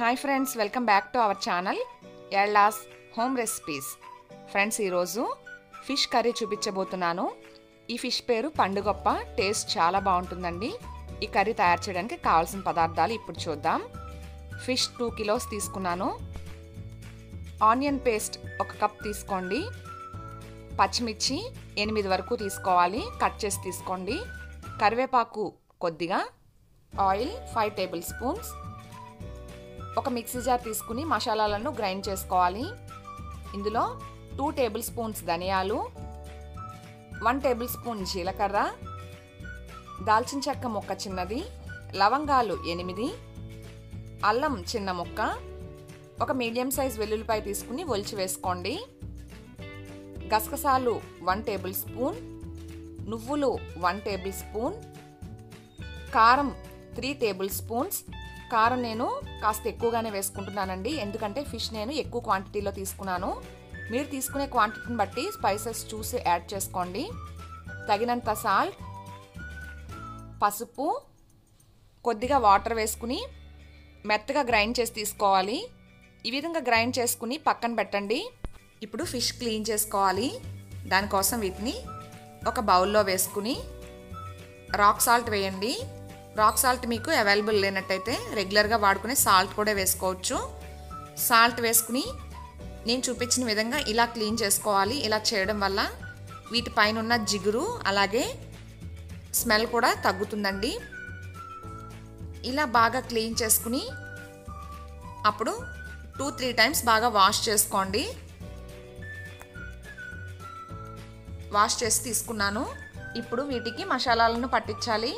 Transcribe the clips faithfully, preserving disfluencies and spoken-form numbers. Hi friends welcome back to our channel एल्लास home recipes friends fish curry చూపించబోతున్నాను। ఈ fish పేరు పండుగప్ప taste చాలా బాగుంటుందండి। ఈ కర్రీ తయారు చేయడానికి కావాల్సిన పదార్థాలు ఇప్పుడు చూద్దాం। ఫిష్ टू కిలోస్ తీసుకున్నాను। ఆనియన్ పేస్ట్ ఒక కప్ తీసుకోండి। పచ్చిమిర్చి ఎనిమిది వరకు తీసుకోవాలి, కట్ చేసి తీసుకోండి। కరివేపాకు కొద్దిగా, ఆయిల్ ఫైవ్ టేబుల్ స్పూన్స్, ఒక మిక్సీ జార్ తీసుకుని మసాలాలను గ్రైండ్ చేసుకోవాలి। ఇందులో టూ టేబుల్ స్పూన్స్ ధనియాలు, వన్ టేబుల్ స్పూన్ జీలకర్ర, దాల్చిన చెక్క ముక్క చిన్నది, లవంగాలు ఎనిమిది, అల్లం చిన్న ముక్క, ఒక మీడియం సైజ్ వెల్లుల్లిపాయ తీసుకుని ఒలిచి వేసుకోండి। గసగసాలు వన్ టేబుల్ స్పూన్, నువ్వులు వన్ టేబుల్ స్పూన్, కారం త్రీ టేబుల్ స్పూన్స్। కారం నేను కాస్త ఎక్కువగానే వేసుకుంటున్నానండి, ఎందుకంటే ఫిష్ నేను ఎక్కువ క్వాంటిటీలో తీసుకున్నాను। మీరు తీసుకునే క్వాంటిటీని బట్టి స్పైసెస్ చూసి యాడ్ చేసుకోండి। తగినంత సాల్ట్, పసుపు, కొద్దిగా వాటర్ వేసుకుని మెత్తగా గ్రైండ్ చేసి తీసుకోవాలి। ఈ విధంగా గ్రైండ్ చేసుకుని పక్కన పెట్టండి। ఇప్పుడు ఫిష్ క్లీన్ చేసుకోవాలి। దానికోసం వీటిని ఒక బౌల్లో వేసుకుని రాక్ సాల్ట్ వేయండి। రాక్ సాల్ట్ మీకు అవైలబుల్ లేనట్టయితే రెగ్యులర్గా వాడుకునే సాల్ట్ కూడా వేసుకోవచ్చు। సాల్ట్ వేసుకుని నేను చూపించిన విధంగా ఇలా క్లీన్ చేసుకోవాలి। ఇలా చేయడం వల్ల వీటిపైన ఉన్న జిగురు అలాగే స్మెల్ కూడా తగ్గుతుందండి। ఇలా బాగా క్లీన్ చేసుకుని అప్పుడు టూ త్రీ టైమ్స్ బాగా వాష్ చేసుకోండి। వాష్ చేసి తీసుకున్నాను। ఇప్పుడు వీటికి మసాలాలను పట్టించాలి।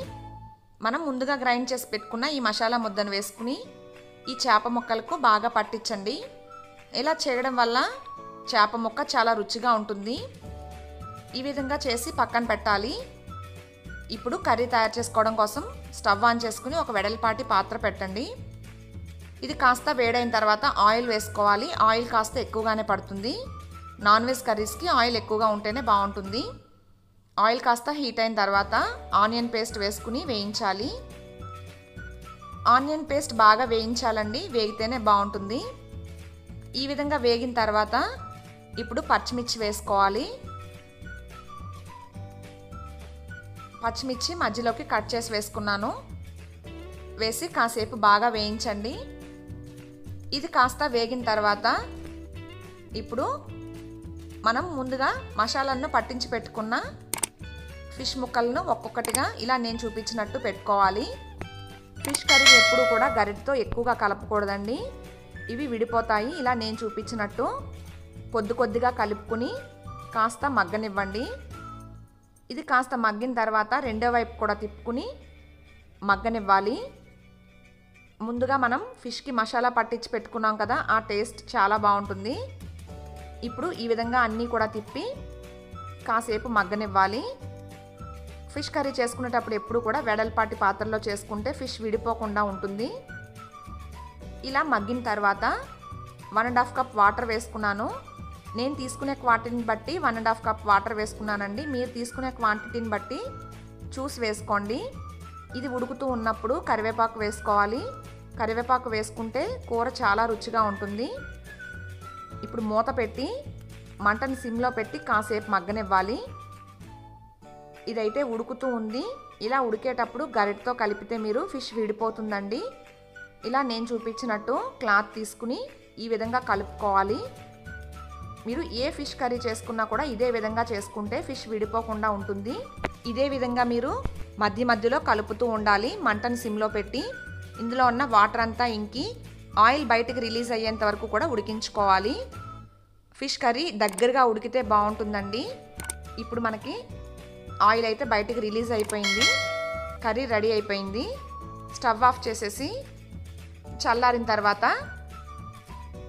మనం ముందుగా గ్రైండ్ చేసి పెట్టుకున్న ఈ మసాలా ముద్దను వేసుకుని ఈ చేప ముక్కలకు బాగా పట్టించండి। ఇలా చేయడం వల్ల చేప ముక్క చాలా రుచిగా ఉంటుంది। ఈ విధంగా చేసి పక్కన పెట్టాలి। ఇప్పుడు కర్రీ తయారు చేసుకోవడం కోసం స్టవ్ ఆన్ చేసుకుని ఒక వెడల్పాటి పాత్ర పెట్టండి। ఇది కాస్త వేడైన తర్వాత ఆయిల్ వేసుకోవాలి। ఆయిల్ కాస్త ఎక్కువగానే పడుతుంది, నాన్ వెజ్ కర్రీస్కి ఆయిల్ ఎక్కువగా ఉంటేనే బాగుంటుంది। ఆయిల్ కాస్త హీట్ అయిన తర్వాత ఆనియన్ పేస్ట్ వేసుకుని వేయించాలి। ఆనియన్ పేస్ట్ బాగా వేయించాలండి, వేగితేనే బాగుంటుంది। ఈ విధంగా వేగిన తర్వాత ఇప్పుడు పచ్చిమిర్చి వేసుకోవాలి। పచ్చిమిర్చి మధ్యలోకి కట్ చేసి వేసుకున్నాను, వేసి కాసేపు బాగా వేయించండి। ఇది కాస్త వేగిన తర్వాత ఇప్పుడు మనం ముందుగా మసాలాను పట్టించి పెట్టుకున్న ఫిష్ ముక్కలను ఒక్కొక్కటిగా ఇలా నేను చూపించినట్టు పెట్టుకోవాలి। ఫిష్ కర్రీ ఎప్పుడు కూడా గరిటతో ఎక్కువగా కలపకూడదండి, ఇవి విడిపోతాయి। ఇలా నేను చూపించినట్టు కొద్ది కొద్దిగా కలుపుకుని కాస్త మగ్గనివ్వండి। ఇది కాస్త మగ్గిన తర్వాత రెండో వైపు కూడా తిప్పుకుని మగ్గనివ్వాలి। ముందుగా మనం ఫిష్కి మసాలా పట్టించి పెట్టుకున్నాం కదా, ఆ టేస్ట్ చాలా బాగుంటుంది। ఇప్పుడు ఈ విధంగా అన్నీ కూడా తిప్పి కాసేపు మగ్గనివ్వాలి। ఫిష్ కర్రీ చేసుకునేటప్పుడు ఎప్పుడు కూడా వెడల్పాటి పాత్రలో చేసుకుంటే ఫిష్ విడిపోకుండా ఉంటుంది। ఇలా మగ్గిన తర్వాత one and half cup water వేసుకున్నాను। నేను తీసుకునే క్వాంటిటీని బట్టి one and half cup water వేసుకున్నానండి, మీరు తీసుకునే క్వాంటిటీని బట్టి చూసి వేసుకోండి। ఇది ఉడుకుతూ ఉన్నప్పుడు కరివేపాకు వేసుకోవాలి, కరివేపాకు వేసుకుంటే కూర చాలా రుచిగా ఉంటుంది। ఇప్పుడు మూత పెట్టి మంటను సిమ్లో పెట్టి కాసేపు మగ్గనివ్వాలి। ఇదైతే ఉడుకుతూ ఉంది। ఇలా ఉడికేటప్పుడు గరిటతో కలిపితే మీరు ఫిష్ విడిపోతుందండి। ఇలా నేను చూపించినట్టు క్లాత్ తీసుకుని ఈ విధంగా కలుపుకోవాలి। మీరు ఏ ఫిష్ కర్రీ చేసుకున్నా కూడా ఇదే విధంగా చేసుకుంటే ఫిష్ విడిపోకుండా ఉంటుంది। ఇదే విధంగా మీరు మధ్య మధ్యలో కలుపుతూ ఉండాలి, మంటను సిమ్లో పెట్టి। ఇందులో ఉన్న వాటర్ అంతా ఇంకి ఆయిల్ బయటకు రిలీజ్ అయ్యేంత వరకు కూడా ఉడికించుకోవాలి। ఫిష్ కర్రీ దగ్గరగా ఉడికితే బాగుంటుందండి। ఇప్పుడు మనకి ఆయిల్ అయితే బయటకు రిలీజ్ అయిపోయింది, కర్రీ రెడీ అయిపోయింది। స్టవ్ ఆఫ్ చేసేసి చల్లారిన తర్వాత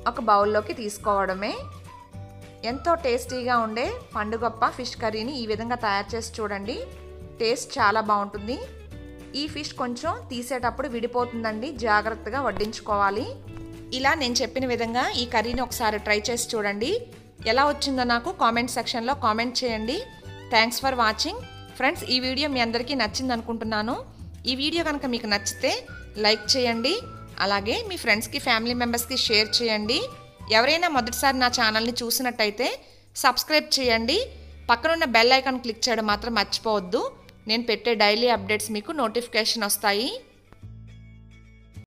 ఒక బౌల్లోకి తీసుకోవడమే। ఎంతో టేస్టీగా ఉండే పండుగప్ప ఫిష్ కర్రీని ఈ విధంగా తయారు చేసి చూడండి, టేస్ట్ చాలా బాగుంటుంది। ఈ ఫిష్ కొంచెం తీసేటప్పుడు విడిపోతుందండి, జాగ్రత్తగా వడ్డించుకోవాలి। ఇలా నేను చెప్పిన విధంగా ఈ కర్రీని ఒకసారి ట్రై చేసి చూడండి। ఎలా వచ్చిందో నాకు కామెంట్ సెక్షన్లో కామెంట్ చేయండి। థ్యాంక్స్ ఫర్ వాచింగ్ ఫ్రెండ్స్, ఈ వీడియో మీ అందరికీ నచ్చింది అనుకుంటున్నాను। ఈ వీడియో కనుక మీకు నచ్చితే లైక్ చేయండి, అలాగే మీ ఫ్రెండ్స్ కి ఫ్యామిలీ మెంబర్స్ కి షేర్ చేయండి। ఎవరైనా మొదటిసారి నా ఛానల్ ని చూసినట్లయితే సబ్స్క్రైబ్ చేయండి। పక్కన ఉన్న బెల్ ఐకాన్ క్లిక్ చేయడం మాత్రం మర్చిపోవద్దు। నేను పెట్టే డైలీ అప్డేట్స్ మీకు నోటిఫికేషన్ వస్తాయి।